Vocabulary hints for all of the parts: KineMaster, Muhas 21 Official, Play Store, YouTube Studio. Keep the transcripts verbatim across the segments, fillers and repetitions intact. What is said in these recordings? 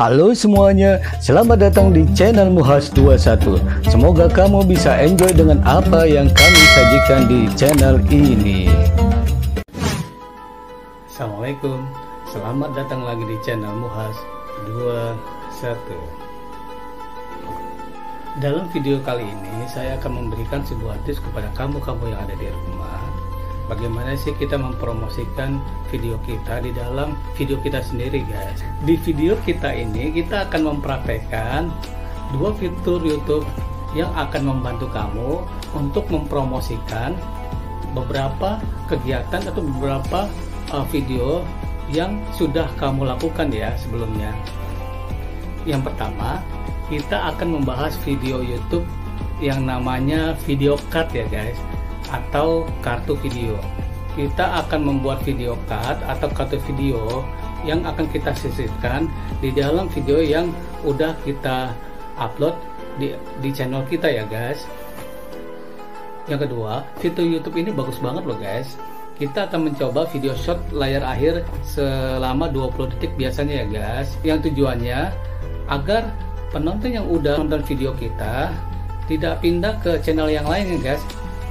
Halo semuanya, selamat datang di channel Muhas dua puluh satu. Semoga kamu bisa enjoy dengan apa yang kami sajikan di channel ini. Assalamualaikum, selamat datang lagi di channel Muhas dua puluh satu. Dalam video kali ini saya akan memberikan sebuah tips kepada kamu-kamu yang ada di rumah. Bagaimana sih kita mempromosikan video kita di dalam video kita sendiri, guys? Di video kita ini kita akan mempraktekkan dua fitur YouTube yang akan membantu kamu untuk mempromosikan beberapa kegiatan atau beberapa uh, video yang sudah kamu lakukan ya sebelumnya. Yang pertama, kita akan membahas video YouTube yang namanya video cut ya, guys, atau kartu video. Kita akan membuat video card atau kartu video yang akan kita sisipkan di dalam video yang udah kita upload di, di channel kita ya, guys. Yang kedua, fitur YouTube ini bagus banget loh, guys. Kita akan mencoba video shot layar akhir selama dua puluh detik biasanya ya, guys, yang tujuannya agar penonton yang udah nonton video kita tidak pindah ke channel yang lain ya, guys.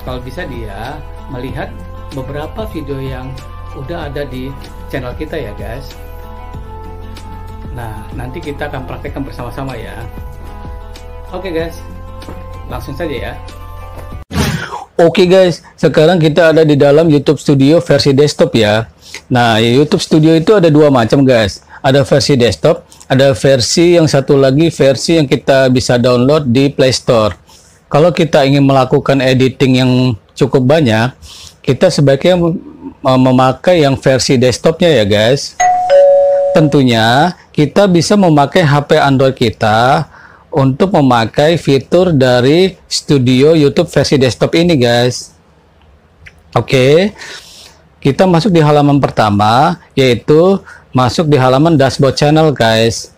Kalau bisa dia melihat beberapa video yang udah ada di channel kita ya, guys. Nah, nanti kita akan praktekkan bersama-sama ya. Oke guys, langsung saja ya. Oke guys, sekarang kita ada di dalam YouTube Studio versi desktop ya. Nah, YouTube Studio itu ada dua macam, guys. Ada versi desktop, ada versi yang satu lagi versi yang kita bisa download di Play Store. Kalau kita ingin melakukan editing yang cukup banyak, kita sebaiknya memakai yang versi desktopnya ya, guys. Tentunya kita bisa memakai H P Android kita untuk memakai fitur dari Studio YouTube versi desktop ini, guys. Oke, kita masuk di halaman pertama, yaitu masuk di halaman dashboard channel, guys.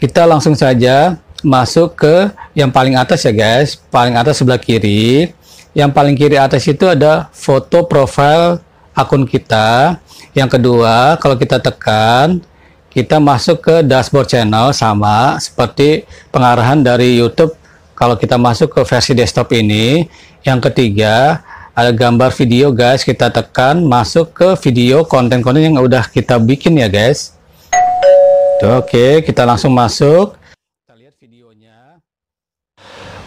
Kita langsung saja masuk ke yang paling atas ya, guys. Paling atas sebelah kiri, yang paling kiri atas itu ada foto profil akun kita. Yang kedua, kalau kita tekan, kita masuk ke dashboard channel, sama seperti pengarahan dari YouTube kalau kita masuk ke versi desktop ini. Yang ketiga, ada gambar video, guys. Kita tekan masuk ke video, konten-konten yang udah kita bikin ya, guys. Oke, kita langsung masuk videonya.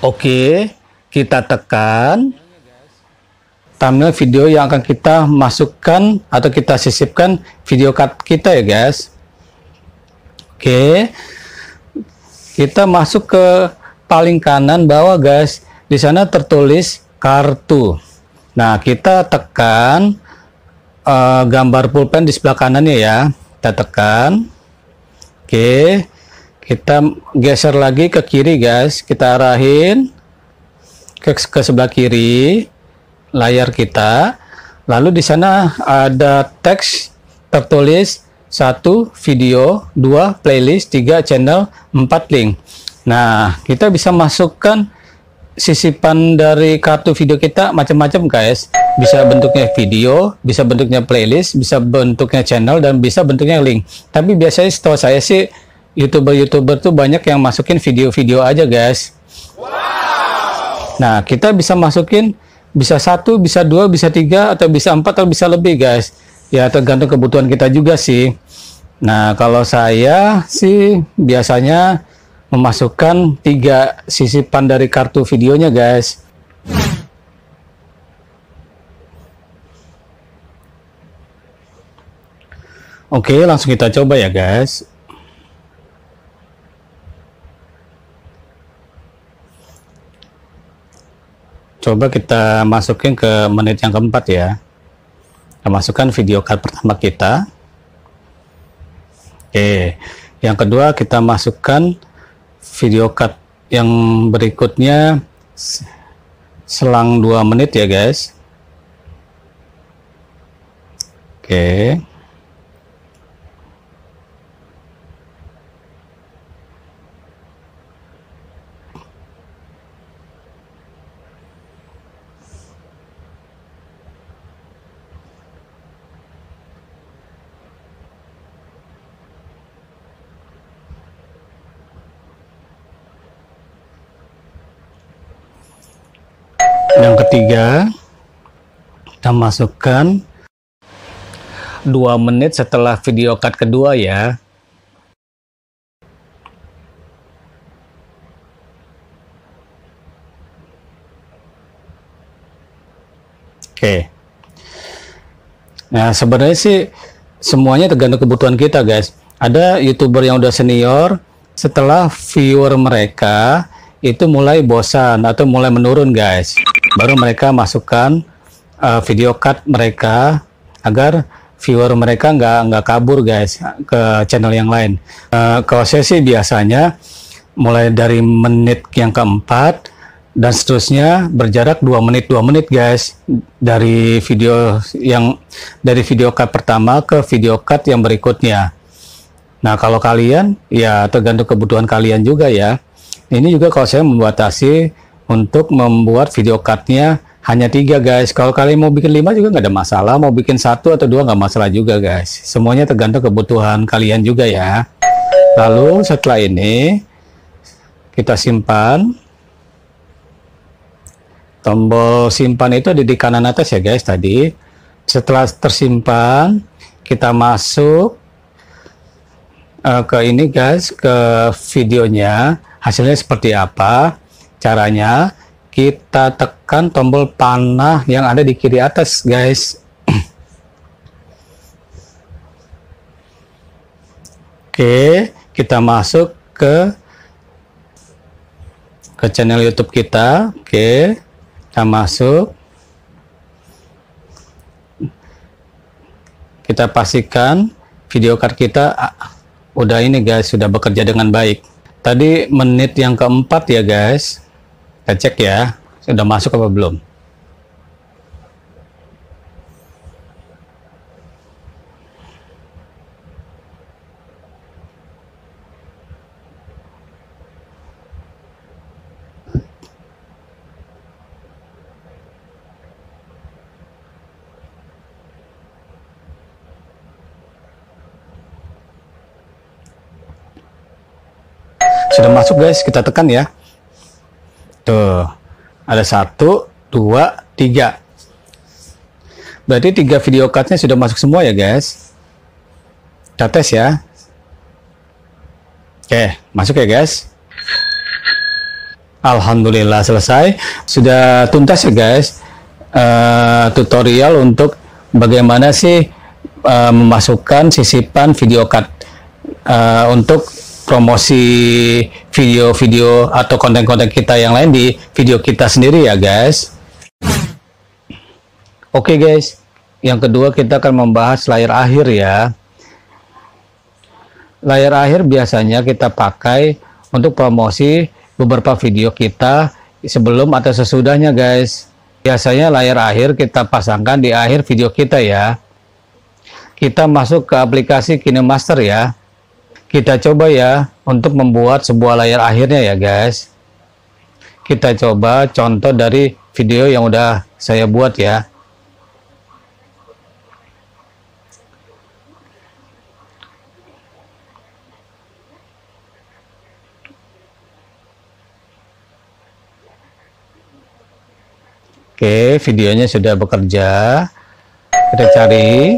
Oke, kita tekan thumbnail video yang akan kita masukkan atau kita sisipkan video card kita ya, guys. Oke, kita masuk ke paling kanan bawah, guys. Di sana tertulis kartu. Nah, kita tekan uh, gambar pulpen di sebelah kanannya ya. Kita tekan. Oke, kita geser lagi ke kiri, guys. Kita arahin ke, ke sebelah kiri layar kita. Lalu di sana ada teks tertulis satu video, dua playlist, tiga channel, empat link. Nah, kita bisa masukkan sisipan dari kartu video kita macam-macam, guys. Bisa bentuknya video, bisa bentuknya playlist, bisa bentuknya channel, dan bisa bentuknya link. Tapi biasanya setahu saya sih YouTuber-YouTuber tuh banyak yang masukin video-video aja, guys. Wow. Nah, kita bisa masukin bisa satu, bisa dua, bisa tiga, atau bisa empat, atau bisa lebih, guys. Ya, tergantung kebutuhan kita juga sih. Nah, kalau saya sih biasanya memasukkan tiga sisipan dari kartu videonya, guys. Oke, langsung kita coba ya, guys. Coba kita masukin ke menit yang keempat ya. Kita masukkan video card pertama kita. Oke, yang kedua kita masukkan video card yang berikutnya selang dua menit ya, guys. Oke. Yang ketiga, kita masukkan dua menit setelah video cut kedua ya. Oke. Nah, sebenarnya sih semuanya tergantung kebutuhan kita, guys. Ada YouTuber yang udah senior, setelah viewer mereka itu mulai bosan atau mulai menurun, guys. Baru mereka masukkan uh, video cut mereka agar viewer mereka nggak nggak kabur, guys, ke channel yang lain. Uh, kalau saya sih biasanya mulai dari menit yang keempat dan seterusnya berjarak dua menit dua menit, guys, dari video yang dari video cut pertama ke video cut yang berikutnya. Nah, kalau kalian ya tergantung kebutuhan kalian juga ya. Ini juga kalau saya membatasi untuk membuat video cutnya hanya tiga, guys. Kalau kalian mau bikin lima juga nggak ada masalah, mau bikin satu atau dua nggak masalah juga, guys. Semuanya tergantung kebutuhan kalian juga ya. Lalu setelah ini kita simpan. Tombol simpan itu ada di kanan atas ya, guys, tadi. Setelah tersimpan, kita masuk uh, ke ini, guys, ke videonya. Hasilnya seperti apa? Caranya kita tekan tombol panah yang ada di kiri atas, guys. Oke, kita masuk ke ke channel YouTube kita. Oke. Kita masuk, kita pastikan video card kita ah, udah ini, guys, sudah bekerja dengan baik. Tadi menit yang keempat ya, guys, kita cek ya sudah masuk apa belum. Sudah masuk, guys, kita tekan ya. Tuh, ada satu, dua, tiga. Berarti tiga video cutnya sudah masuk semua ya, guys. Kita tes ya. Oke, masuk ya, guys. Alhamdulillah selesai. Sudah tuntas ya, guys. Uh, tutorial untuk bagaimana sih uh, memasukkan sisipan video cut uh, untuk promosi video-video atau konten-konten kita yang lain di video kita sendiri ya, guys. Oke, okay, guys, yang kedua kita akan membahas layar akhir ya. Layar akhir biasanya kita pakai untuk promosi beberapa video kita sebelum atau sesudahnya, guys. Biasanya layar akhir kita pasangkan di akhir video kita ya. Kita masuk ke aplikasi KineMaster ya. Kita coba ya untuk membuat sebuah layar akhirnya ya, guys. Kita coba contoh dari video yang udah saya buat ya. Oke, videonya sudah bekerja. Kita cari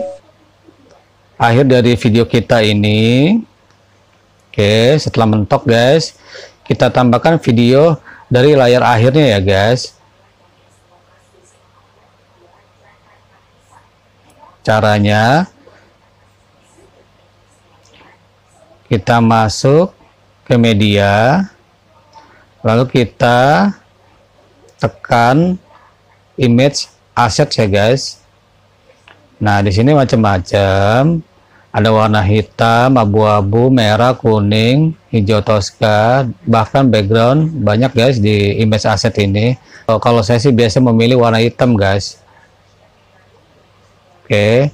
akhir dari video kita ini. Oke, setelah mentok, guys, kita tambahkan video dari layar akhirnya ya, guys. Caranya kita masuk ke media, lalu kita tekan image asset ya, guys. Nah, di sini macam-macam. Ada warna hitam, abu-abu, merah, kuning, hijau toska, bahkan background banyak, guys, di image asset ini. Kalau saya sih biasa memilih warna hitam, guys. Oke.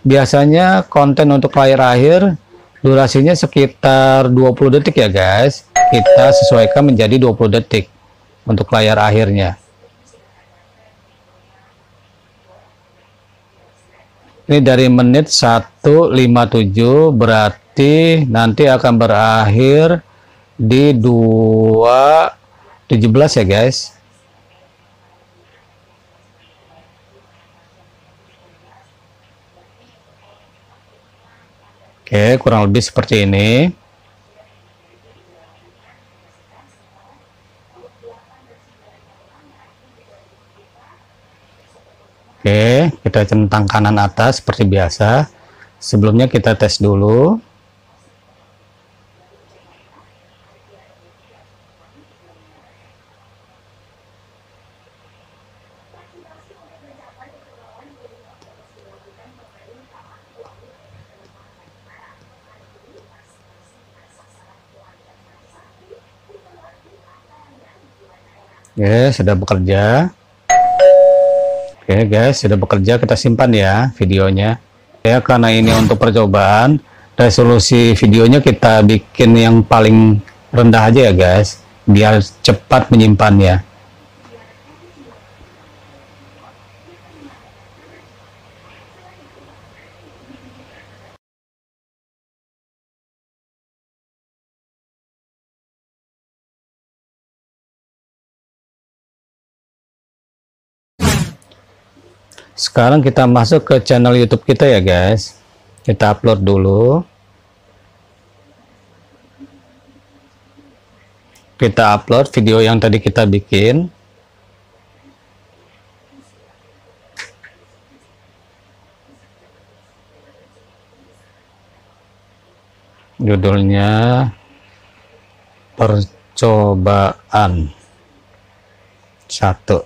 Biasanya konten untuk layar akhir durasinya sekitar dua puluh detik ya, guys. Kita sesuaikan menjadi dua puluh detik untuk layar akhirnya. Ini dari menit satu lima tujuh berarti nanti akan berakhir di dua tujuh belas ya, guys. Oke, kurang lebih seperti ini. Oke, kita centang kanan atas seperti biasa. Sebelumnya kita tes dulu. Oke, sudah bekerja. Oke guys, sudah bekerja, kita simpan ya videonya. Ya, karena ini untuk percobaan, resolusi videonya kita bikin yang paling rendah aja ya guys, biar cepat menyimpannya. Sekarang kita masuk ke channel YouTube kita ya guys, kita upload dulu, kita upload video yang tadi kita bikin. Judulnya percobaan satu.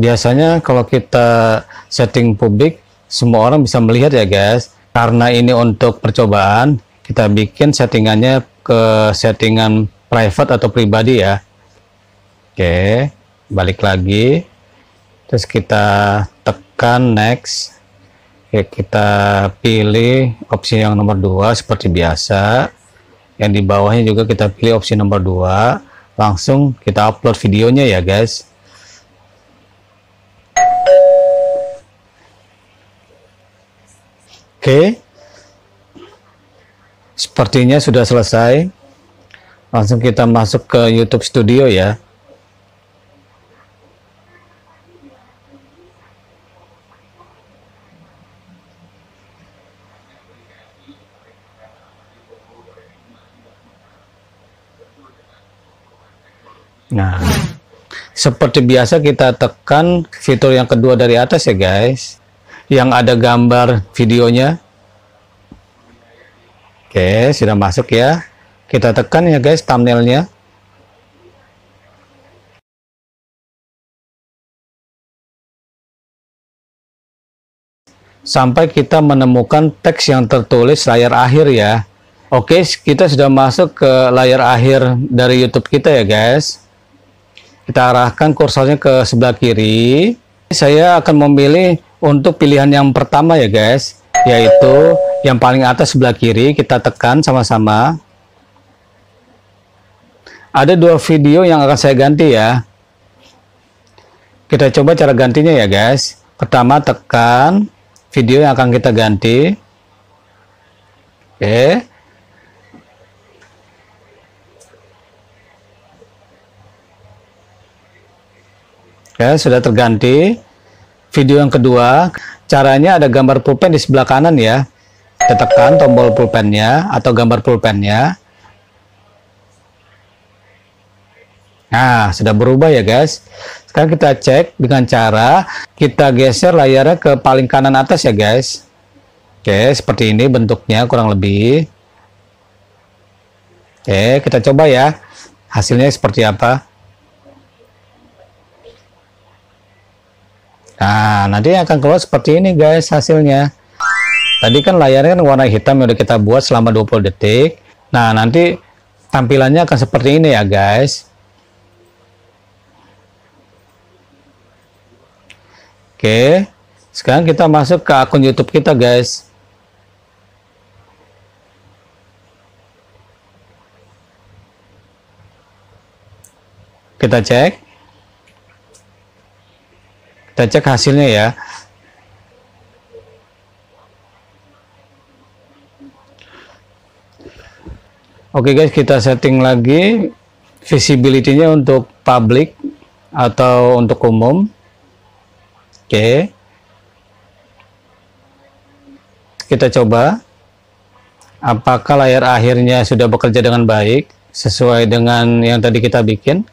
Biasanya kalau kita setting publik, semua orang bisa melihat ya guys. Karena ini untuk percobaan, kita bikin settingannya ke settingan private atau pribadi ya. Oke, balik lagi. Terus kita tekan next. Oke, kita pilih opsi yang nomor dua seperti biasa. Yang di bawahnya juga kita pilih opsi nomor dua. Langsung kita upload videonya ya guys. Oke, sepertinya sudah selesai. Langsung kita masuk ke YouTube Studio ya. Nah, seperti biasa kita tekan fitur yang kedua dari atas ya guys, yang ada gambar videonya. Oke, sudah masuk ya. Kita tekan ya guys thumbnailnya. Sampai kita menemukan teks yang tertulis layar akhir ya. Oke, kita sudah masuk ke layar akhir dari YouTube kita ya guys. Kita arahkan kursornya ke sebelah kiri. Saya akan memilih untuk pilihan yang pertama ya guys, yaitu yang paling atas sebelah kiri. Kita tekan sama-sama. Ada dua video yang akan saya ganti ya. Kita coba cara gantinya ya guys. Pertama, tekan video yang akan kita ganti. Oke. Oke, sudah terganti. Video yang kedua, caranya ada gambar pulpen di sebelah kanan ya. Kita tekan tombol pulpennya atau gambar pulpennya. Nah, sudah berubah ya guys. Sekarang kita cek dengan cara kita geser layarnya ke paling kanan atas ya guys. Oke, seperti ini bentuknya kurang lebih. Oke, kita coba ya hasilnya seperti apa. Nah, nanti akan keluar seperti ini guys hasilnya. Tadi kan layarnya kan warna hitam yang udah kita buat selama dua puluh detik. Nah, nanti tampilannya akan seperti ini ya guys. Oke, sekarang kita masuk ke akun YouTube kita guys. Kita cek. Kita cek hasilnya ya. Oke guys, kita setting lagi visibility-nya untuk public atau untuk umum. Oke, kita coba apakah layar akhirnya sudah bekerja dengan baik sesuai dengan yang tadi kita bikin.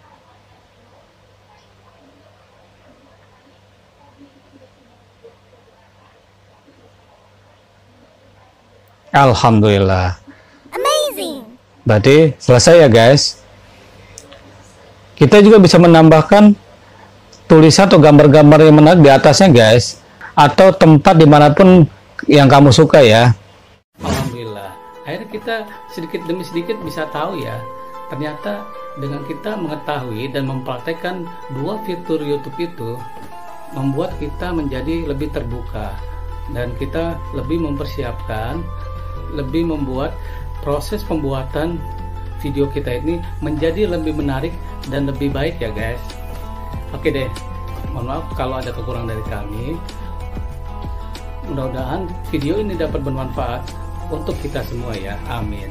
Alhamdulillah. Amazing. Berarti selesai ya guys. Kita juga bisa menambahkan tulisan atau gambar-gambar yang menarik di atasnya guys, atau tempat dimanapun yang kamu suka ya. Alhamdulillah, akhirnya kita sedikit demi sedikit bisa tahu ya, ternyata dengan kita mengetahui dan mempraktekkan dua fitur YouTube itu membuat kita menjadi lebih terbuka, dan kita lebih mempersiapkan, lebih membuat proses pembuatan video kita ini menjadi lebih menarik dan lebih baik ya guys. Oke deh, mohon maaf kalau ada kekurangan dari kami. Mudah-mudahan video ini dapat bermanfaat untuk kita semua ya. Amin.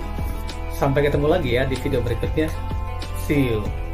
Sampai ketemu lagi ya di video berikutnya. See you.